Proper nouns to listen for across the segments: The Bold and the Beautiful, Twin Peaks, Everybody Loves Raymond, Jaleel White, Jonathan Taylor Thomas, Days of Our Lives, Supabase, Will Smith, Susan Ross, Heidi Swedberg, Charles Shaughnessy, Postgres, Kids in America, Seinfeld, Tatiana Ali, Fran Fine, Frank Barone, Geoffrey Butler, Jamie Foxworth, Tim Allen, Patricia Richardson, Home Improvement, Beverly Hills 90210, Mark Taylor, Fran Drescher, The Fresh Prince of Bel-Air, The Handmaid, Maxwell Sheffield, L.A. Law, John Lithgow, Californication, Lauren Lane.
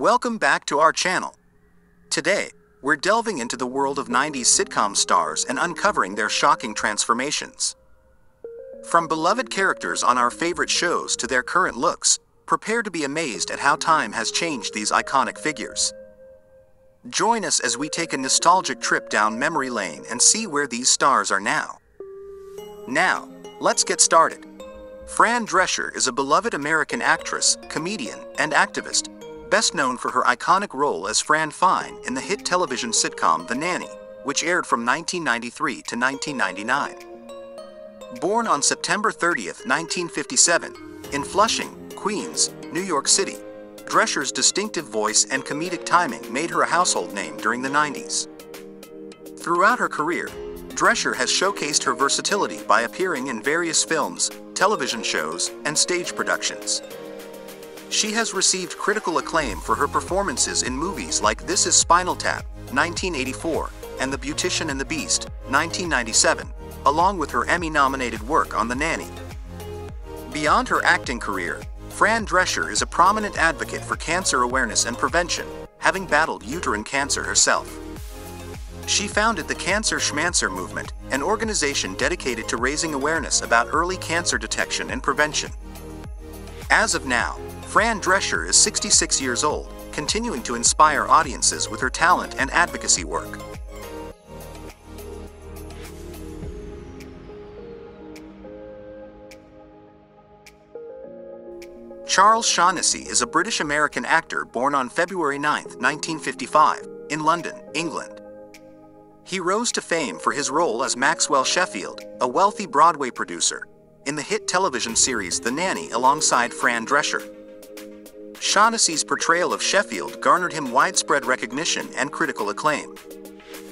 Welcome back to our channel. Today, we're delving into the world of 90s sitcom stars and uncovering their shocking transformations. From beloved characters on our favorite shows to their current looks, prepare to be amazed at how time has changed these iconic figures. Join us as we take a nostalgic trip down memory lane and see where these stars are now. Now, let's get started. Fran Drescher is a beloved American actress, comedian, and activist, best known for her iconic role as Fran Fine in the hit television sitcom The Nanny, which aired from 1993 to 1999. Born on September 30th, 1957, in Flushing, Queens, New York City, Drescher's distinctive voice and comedic timing made her a household name during the 90s. Throughout her career, Drescher has showcased her versatility by appearing in various films, television shows, and stage productions. She has received critical acclaim for her performances in movies like This Is Spinal Tap, 1984, and The Beautician and the Beast, 1997, along with her Emmy-nominated work on The Nanny. Beyond her acting career, Fran Drescher is a prominent advocate for cancer awareness and prevention, having battled uterine cancer herself. She founded the Cancer Schmancer Movement, an organization dedicated to raising awareness about early cancer detection and prevention. As of now, Fran Drescher is 66 years old, continuing to inspire audiences with her talent and advocacy work. Charles Shaughnessy is a British-American actor born on February 9, 1955, in London, England. He rose to fame for his role as Maxwell Sheffield, a wealthy Broadway producer, in the hit television series The Nanny alongside Fran Drescher. Shaughnessy's portrayal of Sheffield garnered him widespread recognition and critical acclaim.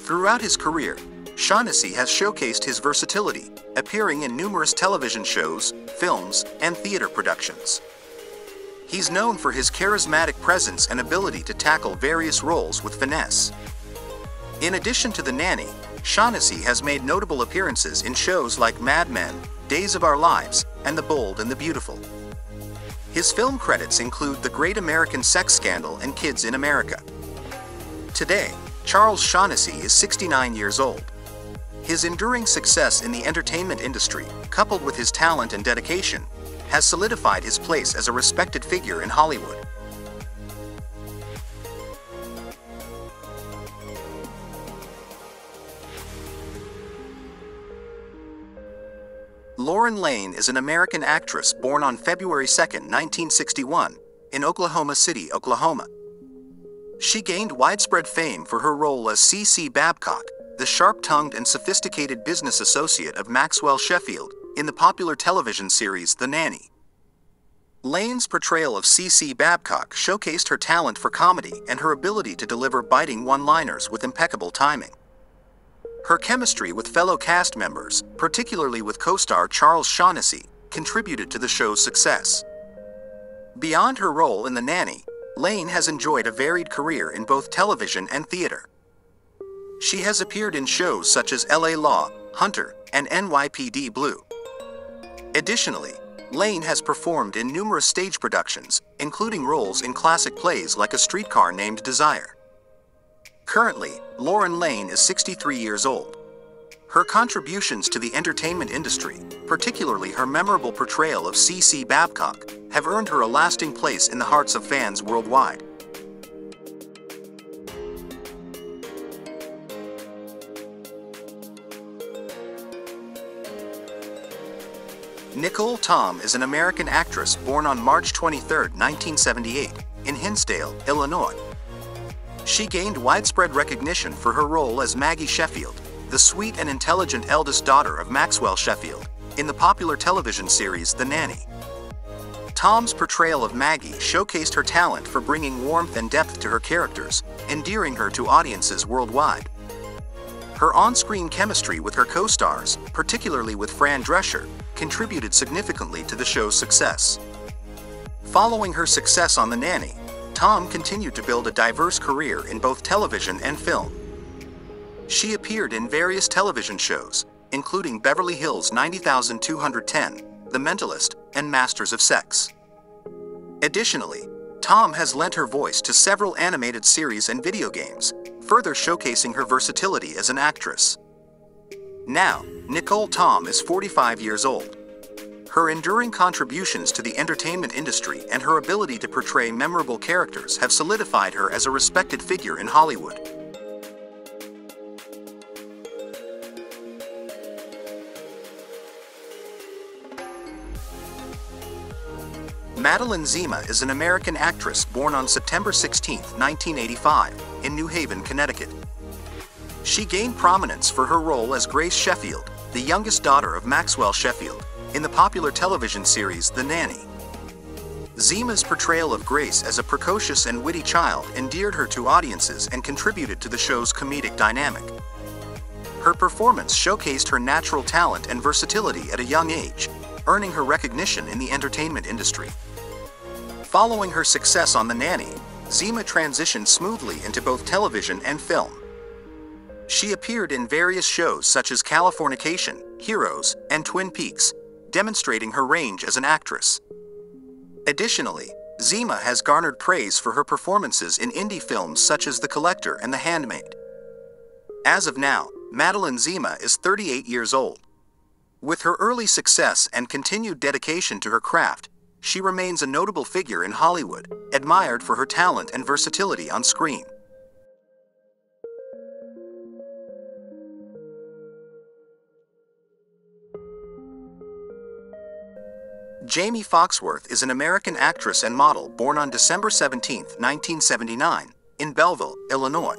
Throughout his career, Shaughnessy has showcased his versatility, appearing in numerous television shows, films, and theater productions. He's known for his charismatic presence and ability to tackle various roles with finesse. In addition to The Nanny, Shaughnessy has made notable appearances in shows like Mad Men, Days of Our Lives, and The Bold and the Beautiful. His film credits include The Great American Sex Scandal and Kids in America. Today, Charles Shaughnessy is 69 years old. His enduring success in the entertainment industry, coupled with his talent and dedication, has solidified his place as a respected figure in Hollywood. Lauren Lane is an American actress born on February 2, 1961, in Oklahoma City, Oklahoma. She gained widespread fame for her role as C.C. Babcock, the sharp-tongued and sophisticated business associate of Maxwell Sheffield, in the popular television series The Nanny. Lane's portrayal of C.C. Babcock showcased her talent for comedy and her ability to deliver biting one-liners with impeccable timing. Her chemistry with fellow cast members, particularly with co-star Charles Shaughnessy, contributed to the show's success. Beyond her role in The Nanny, Lane has enjoyed a varied career in both television and theater. She has appeared in shows such as L.A. Law, Hunter, and NYPD Blue. Additionally, Lane has performed in numerous stage productions, including roles in classic plays like A Streetcar Named Desire. Currently, Lauren Lane is 63 years old. Her contributions to the entertainment industry, particularly her memorable portrayal of C.C. Babcock, have earned her a lasting place in the hearts of fans worldwide. Nicholle Tom is an American actress born on March 23, 1978, in Hinsdale, Illinois. She gained widespread recognition for her role as Maggie Sheffield, the sweet and intelligent eldest daughter of Maxwell Sheffield, in the popular television series The Nanny. Tom's portrayal of Maggie showcased her talent for bringing warmth and depth to her characters, endearing her to audiences worldwide. Her on-screen chemistry with her co-stars, particularly with Fran Drescher, contributed significantly to the show's success. Following her success on The Nanny, Tom continued to build a diverse career in both television and film. She appeared in various television shows, including Beverly Hills 90210, The Mentalist, and Masters of Sex. Additionally, Tom has lent her voice to several animated series and video games, further showcasing her versatility as an actress. Now, Nicholle Tom is 45 years old. Her enduring contributions to the entertainment industry and her ability to portray memorable characters have solidified her as a respected figure in Hollywood. Madeline Zima is an American actress born on September 16, 1985, in New Haven, Connecticut. She gained prominence for her role as Grace Sheffield, the youngest daughter of Maxwell Sheffield, in the popular television series The Nanny. Zima's portrayal of Grace as a precocious and witty child endeared her to audiences and contributed to the show's comedic dynamic. Her performance showcased her natural talent and versatility at a young age, earning her recognition in the entertainment industry. Following her success on The Nanny, Zima transitioned smoothly into both television and film. She appeared in various shows such as Californication, Heroes, and Twin Peaks, demonstrating her range as an actress. Additionally, Zima has garnered praise for her performances in indie films such as The Collector and The Handmaid. As of now, Madeline Zima is 38 years old. With her early success and continued dedication to her craft, she remains a notable figure in Hollywood, admired for her talent and versatility on screen. Jamie Foxworth is an American actress and model born on December 17, 1979, in Belleville, Illinois.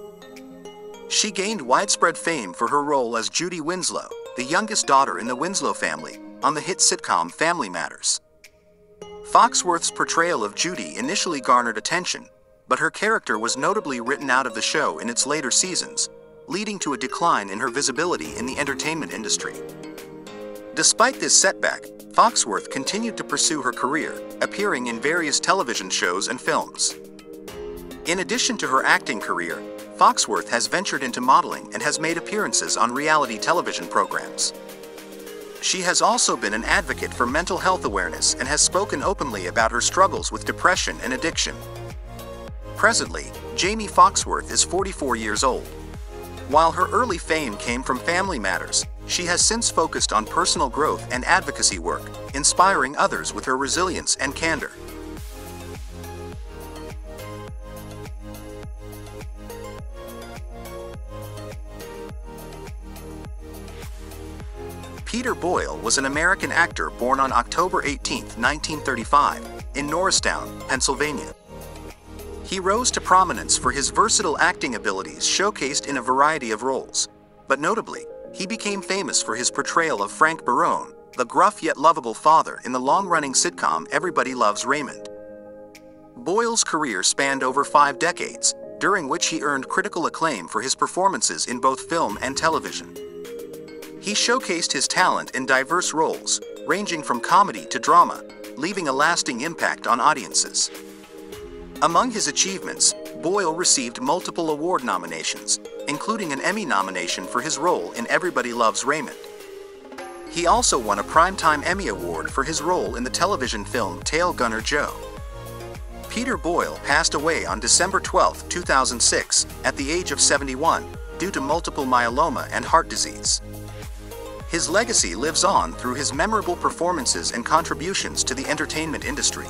She gained widespread fame for her role as Judy Winslow, the youngest daughter in the Winslow family, on the hit sitcom Family Matters. Foxworth's portrayal of Judy initially garnered attention, but her character was notably written out of the show in its later seasons, leading to a decline in her visibility in the entertainment industry. Despite this setback, Foxworth continued to pursue her career, appearing in various television shows and films. In addition to her acting career, Foxworth has ventured into modeling and has made appearances on reality television programs. She has also been an advocate for mental health awareness and has spoken openly about her struggles with depression and addiction. Presently, Jamie Foxworth is 44 years old. While her early fame came from Family Matters, she has since focused on personal growth and advocacy work, inspiring others with her resilience and candor. Peter Boyle was an American actor born on October 18, 1935, in Norristown, Pennsylvania. He rose to prominence for his versatile acting abilities showcased in a variety of roles, but notably, he became famous for his portrayal of Frank Barone, the gruff yet lovable father in the long-running sitcom Everybody Loves Raymond. Boyle's career spanned over 5 decades, during which he earned critical acclaim for his performances in both film and television. He showcased his talent in diverse roles, ranging from comedy to drama, leaving a lasting impact on audiences. Among his achievements, Boyle received multiple award nominations, including an Emmy nomination for his role in Everybody Loves Raymond. He also won a Primetime Emmy Award for his role in the television film Tail Gunner Joe. Peter Boyle passed away on December 12, 2006, at the age of 71, due to multiple myeloma and heart disease. His legacy lives on through his memorable performances and contributions to the entertainment industry.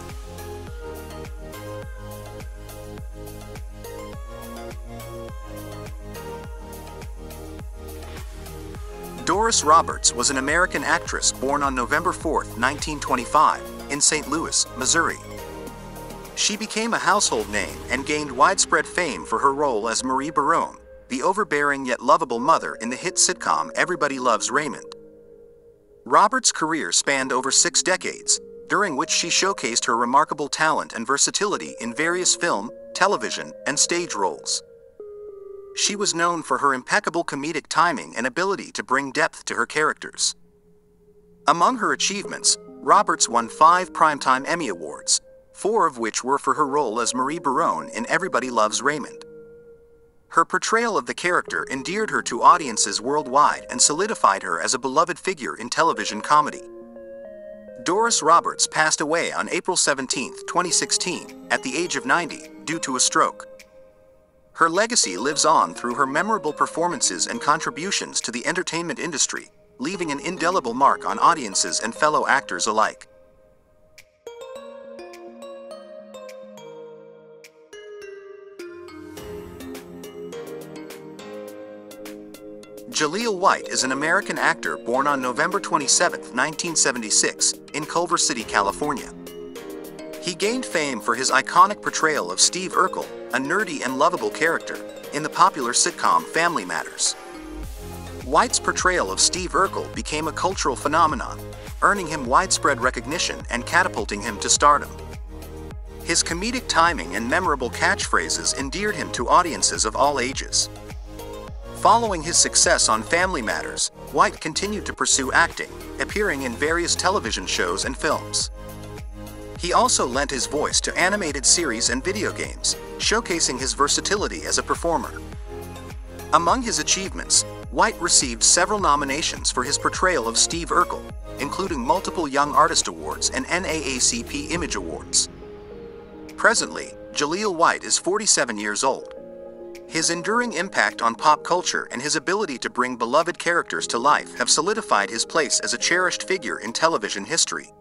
Doris Roberts was an American actress born on November 4, 1925, in St. Louis, Missouri. She became a household name and gained widespread fame for her role as Marie Barone, the overbearing yet lovable mother in the hit sitcom Everybody Loves Raymond. Roberts' career spanned over 6 decades, during which she showcased her remarkable talent and versatility in various film, television, and stage roles. She was known for her impeccable comedic timing and ability to bring depth to her characters. Among her achievements, Roberts won 5 Primetime Emmy Awards, 4 of which were for her role as Marie Barone in Everybody Loves Raymond. Her portrayal of the character endeared her to audiences worldwide and solidified her as a beloved figure in television comedy. Doris Roberts passed away on April 17, 2016, at the age of 90, due to a stroke. Her legacy lives on through her memorable performances and contributions to the entertainment industry, leaving an indelible mark on audiences and fellow actors alike. Jaleel White is an American actor born on November 27, 1976, in Culver City, California. He gained fame for his iconic portrayal of Steve Urkel, a nerdy and lovable character, in the popular sitcom Family Matters. White's portrayal of Steve Urkel became a cultural phenomenon, earning him widespread recognition and catapulting him to stardom. His comedic timing and memorable catchphrases endeared him to audiences of all ages. Following his success on Family Matters, White continued to pursue acting, appearing in various television shows and films. He also lent his voice to animated series and video games, showcasing his versatility as a performer. Among his achievements, White received several nominations for his portrayal of Steve Urkel, including multiple Young Artist Awards and NAACP Image Awards. Presently, Jaleel White is 47 years old. His enduring impact on pop culture and his ability to bring beloved characters to life have solidified his place as a cherished figure in television history.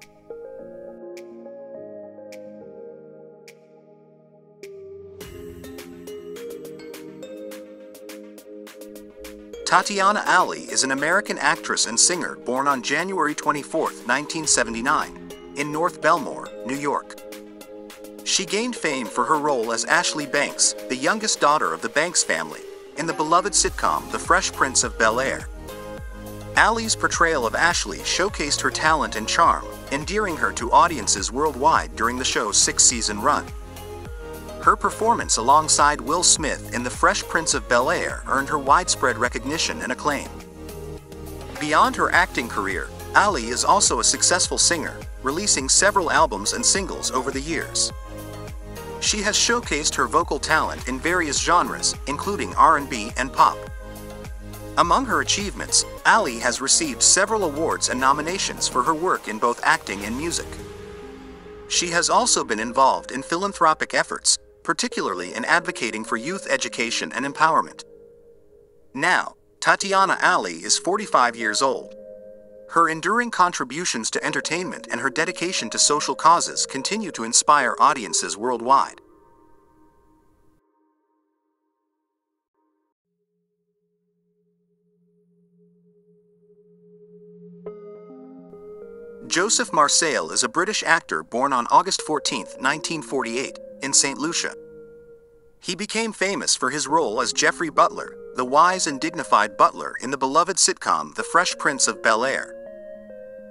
Tatiana Ali is an American actress and singer born on January 24, 1979, in North Belmore, New York. She gained fame for her role as Ashley Banks, the youngest daughter of the Banks family, in the beloved sitcom The Fresh Prince of Bel-Air. Ali's portrayal of Ashley showcased her talent and charm, endearing her to audiences worldwide during the show's six-season run. Her performance alongside Will Smith in The Fresh Prince of Bel-Air earned her widespread recognition and acclaim. Beyond her acting career, Ali is also a successful singer, releasing several albums and singles over the years. She has showcased her vocal talent in various genres, including R&B and pop. Among her achievements, Ali has received several awards and nominations for her work in both acting and music. She has also been involved in philanthropic efforts, particularly in advocating for youth education and empowerment. Now, Tatiana Ali is 45 years old. Her enduring contributions to entertainment and her dedication to social causes continue to inspire audiences worldwide. Joseph Marcel is a British actor born on August 14, 1948, in St. Lucia. He became famous for his role as Geoffrey Butler, the wise and dignified butler in the beloved sitcom The Fresh Prince of Bel-Air.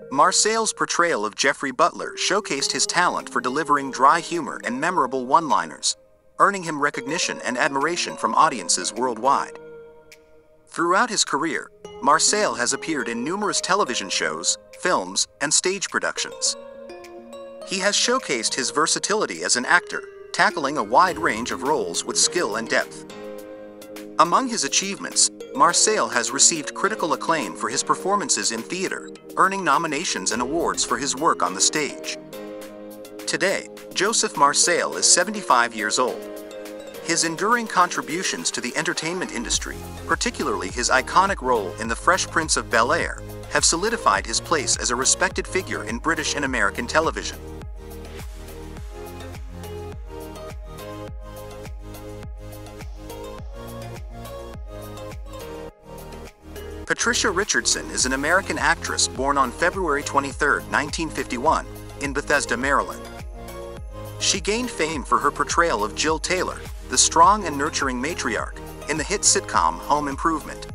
Marcel's portrayal of Geoffrey Butler showcased his talent for delivering dry humor and memorable one-liners, earning him recognition and admiration from audiences worldwide. Throughout his career, Marcel has appeared in numerous television shows, films, and stage productions. He has showcased his versatility as an actor, tackling a wide range of roles with skill and depth. Among his achievements, Marcel has received critical acclaim for his performances in theater, earning nominations and awards for his work on the stage. Today, Joseph Marcel is 75 years old. His enduring contributions to the entertainment industry, particularly his iconic role in The Fresh Prince of Bel-Air, have solidified his place as a respected figure in British and American television. Patricia Richardson is an American actress born on February 23, 1951, in Bethesda, Maryland. She gained fame for her portrayal of Jill Taylor, the strong and nurturing matriarch, in the hit sitcom Home Improvement.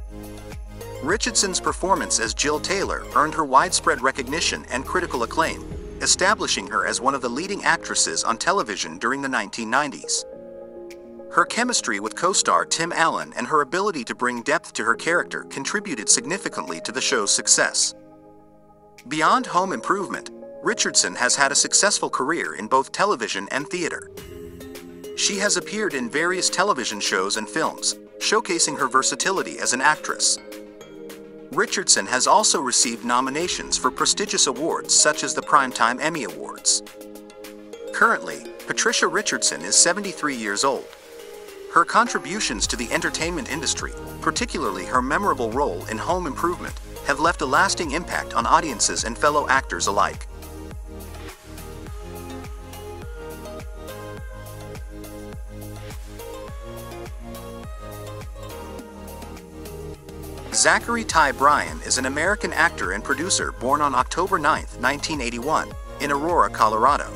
Richardson's performance as Jill Taylor earned her widespread recognition and critical acclaim, establishing her as one of the leading actresses on television during the 1990s. Her chemistry with co-star Tim Allen and her ability to bring depth to her character contributed significantly to the show's success. Beyond Home Improvement, Richardson has had a successful career in both television and theater. She has appeared in various television shows and films, showcasing her versatility as an actress. Richardson has also received nominations for prestigious awards such as the Primetime Emmy Awards. Currently, Patricia Richardson is 73 years old. Her contributions to the entertainment industry, particularly her memorable role in Home Improvement, have left a lasting impact on audiences and fellow actors alike. Zachary Ty Bryan is an American actor and producer born on October 9, 1981, in Aurora, Colorado.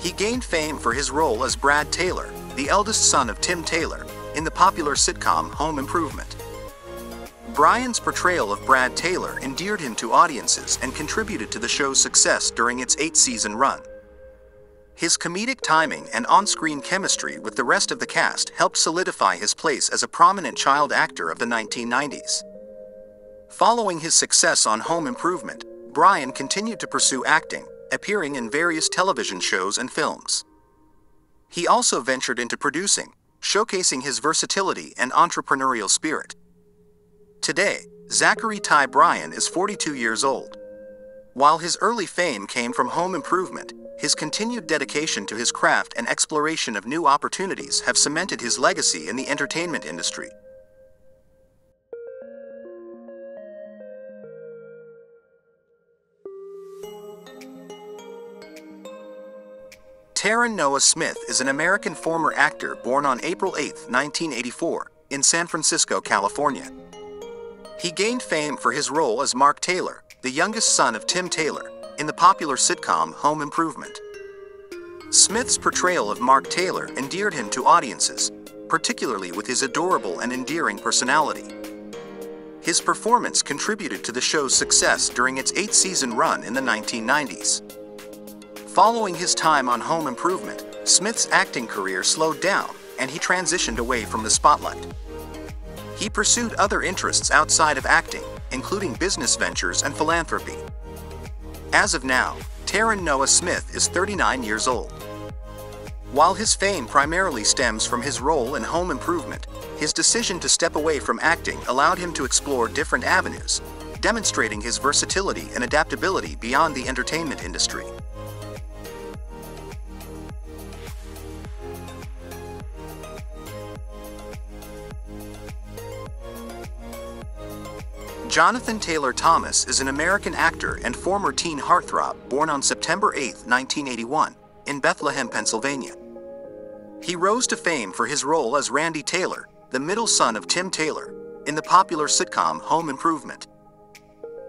He gained fame for his role as Brad Taylor, the eldest son of Tim Taylor, in the popular sitcom Home Improvement. Bryan's portrayal of Brad Taylor endeared him to audiences and contributed to the show's success during its 8-season run. His comedic timing and on-screen chemistry with the rest of the cast helped solidify his place as a prominent child actor of the 1990s. Following his success on Home Improvement, Bryan continued to pursue acting, appearing in various television shows and films. He also ventured into producing, showcasing his versatility and entrepreneurial spirit. Today, Zachary Ty Bryan is 42 years old. While his early fame came from Home Improvement, his continued dedication to his craft and exploration of new opportunities have cemented his legacy in the entertainment industry. Taran Noah Smith is an American former actor born on April 8, 1984, in San Francisco, California. He gained fame for his role as Mark Taylor, the youngest son of Tim Taylor, in the popular sitcom Home Improvement. Smith's portrayal of Mark Taylor endeared him to audiences, particularly with his adorable and endearing personality. His performance contributed to the show's success during its 8-season run in the 1990s. Following his time on Home Improvement, Smith's acting career slowed down, and he transitioned away from the spotlight. He pursued other interests outside of acting, including business ventures and philanthropy. As of now, Taran Noah Smith is 39 years old. While his fame primarily stems from his role in Home Improvement, his decision to step away from acting allowed him to explore different avenues, demonstrating his versatility and adaptability beyond the entertainment industry. Jonathan Taylor Thomas is an American actor and former teen heartthrob born on September 8, 1981, in Bethlehem, Pennsylvania. He rose to fame for his role as Randy Taylor, the middle son of Tim Taylor, in the popular sitcom Home Improvement.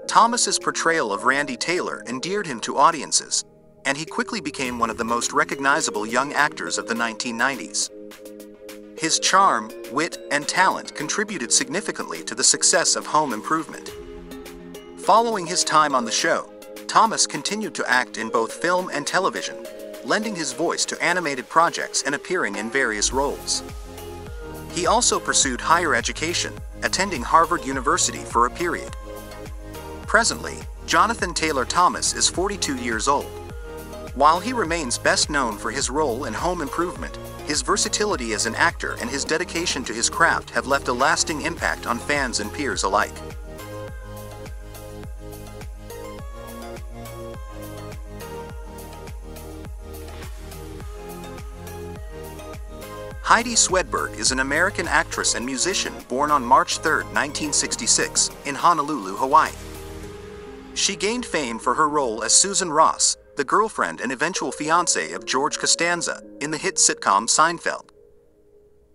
Thomas's portrayal of Randy Taylor endeared him to audiences, and he quickly became one of the most recognizable young actors of the 1990s. His charm, wit, and talent contributed significantly to the success of Home Improvement. Following his time on the show, Thomas continued to act in both film and television, lending his voice to animated projects and appearing in various roles. He also pursued higher education, attending Harvard University for a period. Presently, Jonathan Taylor Thomas is 42 years old. While he remains best known for his role in Home Improvement, his versatility as an actor and his dedication to his craft have left a lasting impact on fans and peers alike. Heidi Swedberg is an American actress and musician born on March 3, 1966, in Honolulu, Hawaii. She gained fame for her role as Susan Ross, the girlfriend and eventual fiancé of George Costanza, in the hit sitcom Seinfeld.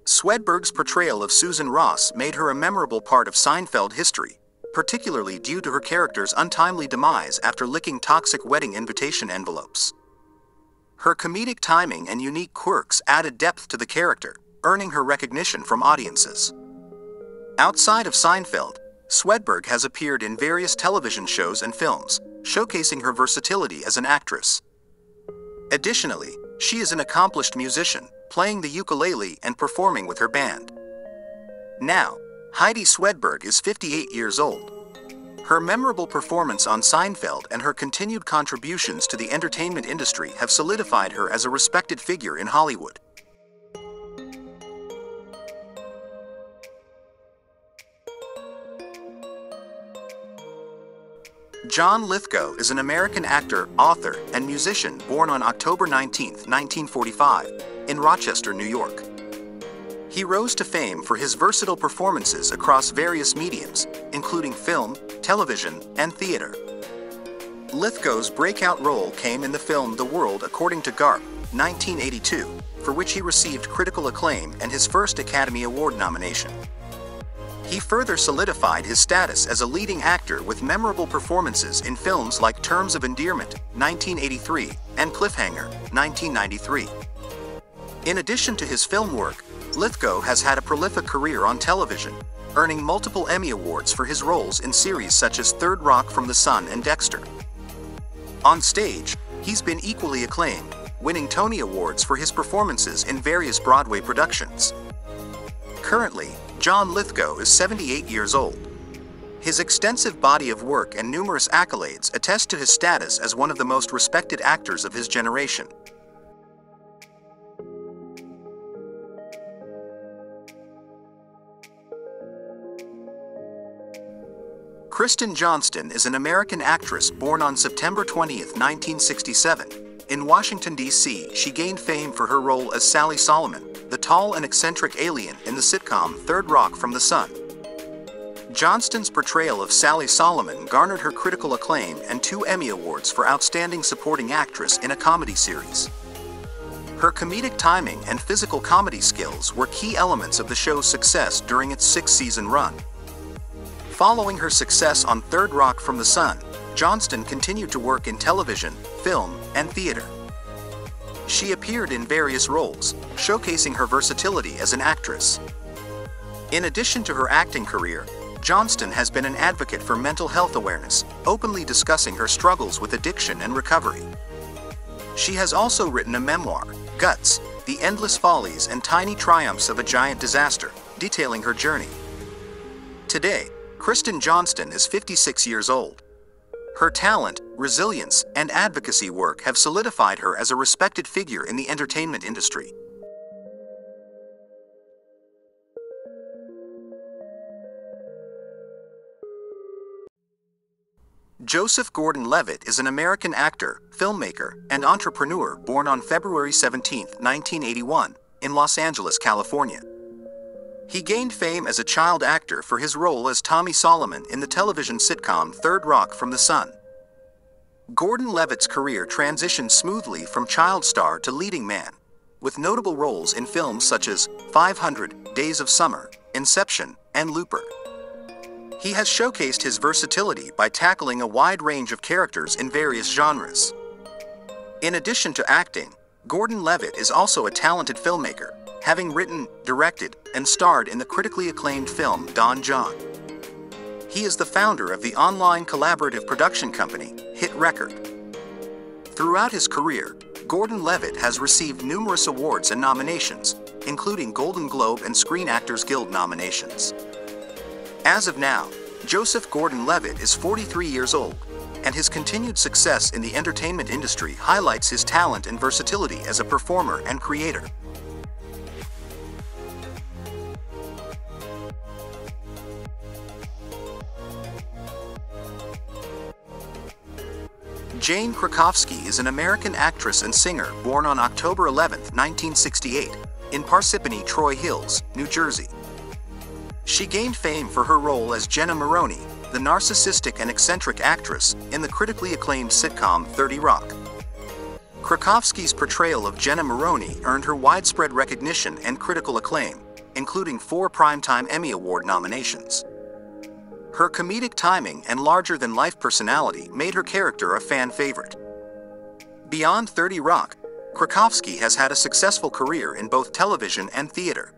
Swedberg's portrayal of Susan Ross made her a memorable part of Seinfeld history, particularly due to her character's untimely demise after licking toxic wedding invitation envelopes. Her comedic timing and unique quirks added depth to the character, earning her recognition from audiences. Outside of Seinfeld, Swedberg has appeared in various television shows and films, showcasing her versatility as an actress. Additionally, she is an accomplished musician, playing the ukulele and performing with her band. Now, Heidi Swedberg is 58 years old. Her memorable performance on Seinfeld and her continued contributions to the entertainment industry have solidified her as a respected figure in Hollywood. John Lithgow is an American actor, author, and musician born on October 19, 1945, in Rochester, New York. He rose to fame for his versatile performances across various mediums, including film, television, and theater. Lithgow's breakout role came in the film The World According to Garp, 1982, for which he received critical acclaim and his first Academy Award nomination. He further solidified his status as a leading actor with memorable performances in films like Terms of Endearment, 1983, and Cliffhanger, 1993. In addition to his film work, Lithgow has had a prolific career on television, earning multiple Emmy Awards for his roles in series such as Third Rock from the Sun and Dexter. On stage, he's been equally acclaimed, winning Tony Awards for his performances in various Broadway productions. Currently, John Lithgow is 78 years old. His extensive body of work and numerous accolades attest to his status as one of the most respected actors of his generation. Kristen Johnston is an American actress born on September 20, 1967. In Washington, D.C., she gained fame for her role as Sally Solomon, the tall and eccentric alien in the sitcom Third Rock from the Sun. Johnston's portrayal of Sally Solomon garnered her critical acclaim and 2 Emmy Awards for Outstanding Supporting Actress in a Comedy Series. Her comedic timing and physical comedy skills were key elements of the show's success during its 6-season run. Following her success on Third Rock from the Sun, Johnston continued to work in television, film, and theater. She appeared in various roles, showcasing her versatility as an actress. In addition to her acting career, Johnston has been an advocate for mental health awareness, openly discussing her struggles with addiction and recovery. She has also written a memoir, Guts: The Endless Follies and Tiny Triumphs of a Giant Disaster, detailing her journey. Today, Kristen Johnston is 56 years old. Her talent, resilience, and advocacy work have solidified her as a respected figure in the entertainment industry. Joseph Gordon-Levitt is an American actor, filmmaker, and entrepreneur born on February 17, 1981, in Los Angeles, California. He gained fame as a child actor for his role as Tommy Solomon in the television sitcom Third Rock from the Sun. Gordon-Levitt's career transitioned smoothly from child star to leading man, with notable roles in films such as 500, Days of Summer, Inception, and Looper. He has showcased his versatility by tackling a wide range of characters in various genres. In addition to acting, Gordon-Levitt is also a talented filmmaker, having written, directed, and starred in the critically acclaimed film Don John. He is the founder of the online collaborative production company, Hit Record. Throughout his career, Gordon-Levitt has received numerous awards and nominations, including Golden Globe and Screen Actors Guild nominations. As of now, Joseph Gordon-Levitt is 43 years old, and his continued success in the entertainment industry highlights his talent and versatility as a performer and creator. Jane Krakowski is an American actress and singer born on October 11, 1968, in Parsippany Troy Hills, New Jersey. She gained fame for her role as Jenna Maroney, the narcissistic and eccentric actress, in the critically acclaimed sitcom 30 Rock. Krakowski's portrayal of Jenna Maroney earned her widespread recognition and critical acclaim, including 4 Primetime Emmy Award nominations. Her comedic timing and larger-than-life personality made her character a fan favorite. Beyond 30 Rock, Krakowski has had a successful career in both television and theater.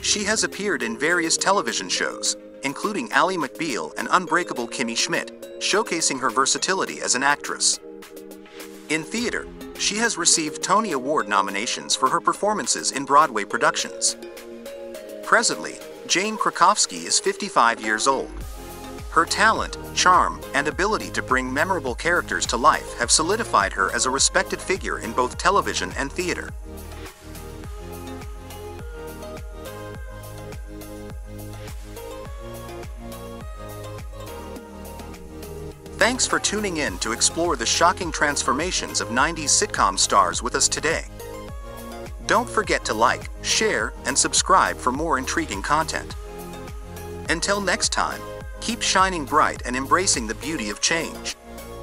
She has appeared in various television shows, including Ally McBeal and Unbreakable Kimmy Schmidt, showcasing her versatility as an actress. In theater, she has received Tony Award nominations for her performances in Broadway productions. Presently, Jane Krakowski is 55 years old. Her talent, charm, and ability to bring memorable characters to life have solidified her as a respected figure in both television and theater. Thanks for tuning in to explore the shocking transformations of 90s sitcom stars with us today. Don't forget to like, share, and subscribe for more intriguing content. Until next time, keep shining bright and embracing the beauty of change.